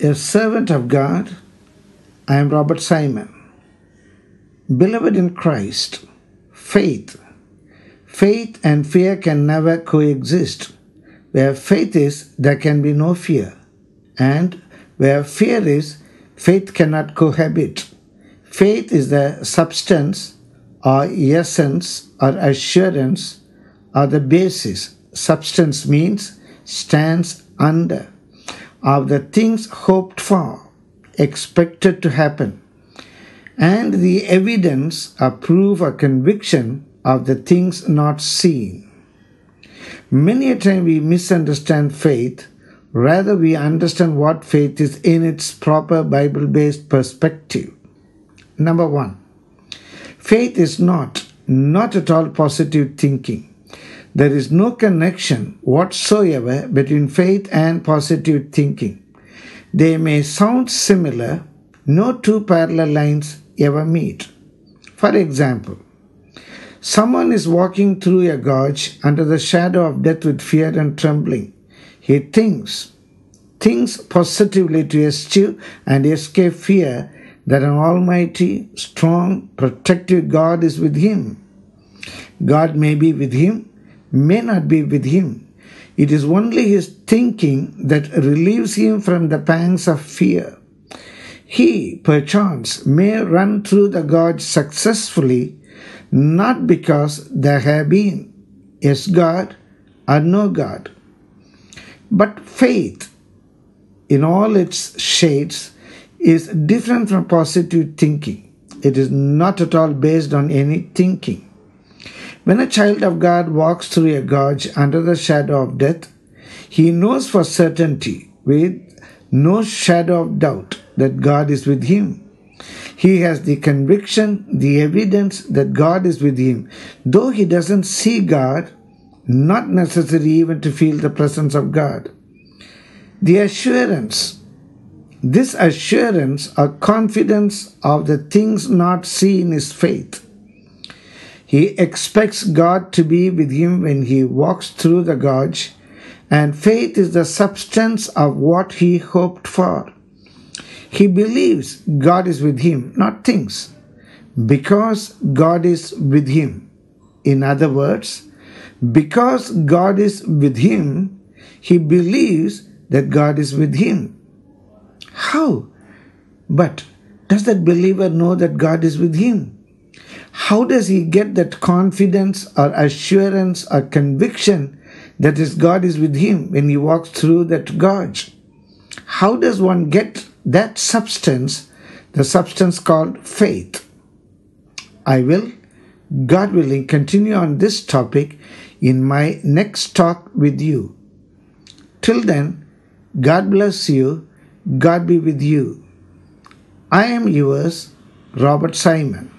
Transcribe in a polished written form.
A servant of God, I am Robert Simon. Beloved in Christ, faith and fear can never coexist. Where faith is, there can be no fear. And where fear is, faith cannot cohabit. Faith is the substance or essence or assurance or the basis. Substance means stands under, of the things hoped for, expected to happen, and the evidence or proof or conviction of the things not seen. Many a time we misunderstand faith. Rather, we understand what faith is in its proper Bible-based perspective. Number one, faith is not at all positive thinking. There is no connection whatsoever between faith and positive thinking. They may sound similar. No two parallel lines ever meet. For example, someone is walking through a gorge under the shadow of death with fear and trembling. He thinks positively to eschew and escape fear, that an almighty, strong, protective God is with him. God may be with him, may not be with him. It is only his thinking that relieves him from the pangs of fear. He, perchance, may run through the gorge successfully, not because there have been yes God or no God. But faith, in all its shades, is different from positive thinking. It is not at all based on any thinking. When a child of God walks through a gorge under the shadow of death, he knows for certainty, with no shadow of doubt, that God is with him. He has the conviction, the evidence that God is with him. Though he doesn't see God, not necessary even to feel the presence of God. This assurance or confidence of the things not seen is faith. He expects God to be with him when he walks through the gorge, and faith is the substance of what he hoped for. He believes God is with him, not things, because God is with him. In other words, because God is with him, he believes that God is with him. How? But does that believer know that God is with him? How does he get that confidence or assurance or conviction that his God is with him when he walks through that gorge? How does one get that substance, the substance called faith? I will, God willing, continue on this topic in my next talk with you. Till then, God bless you. God be with you. I am yours, Robert Simon.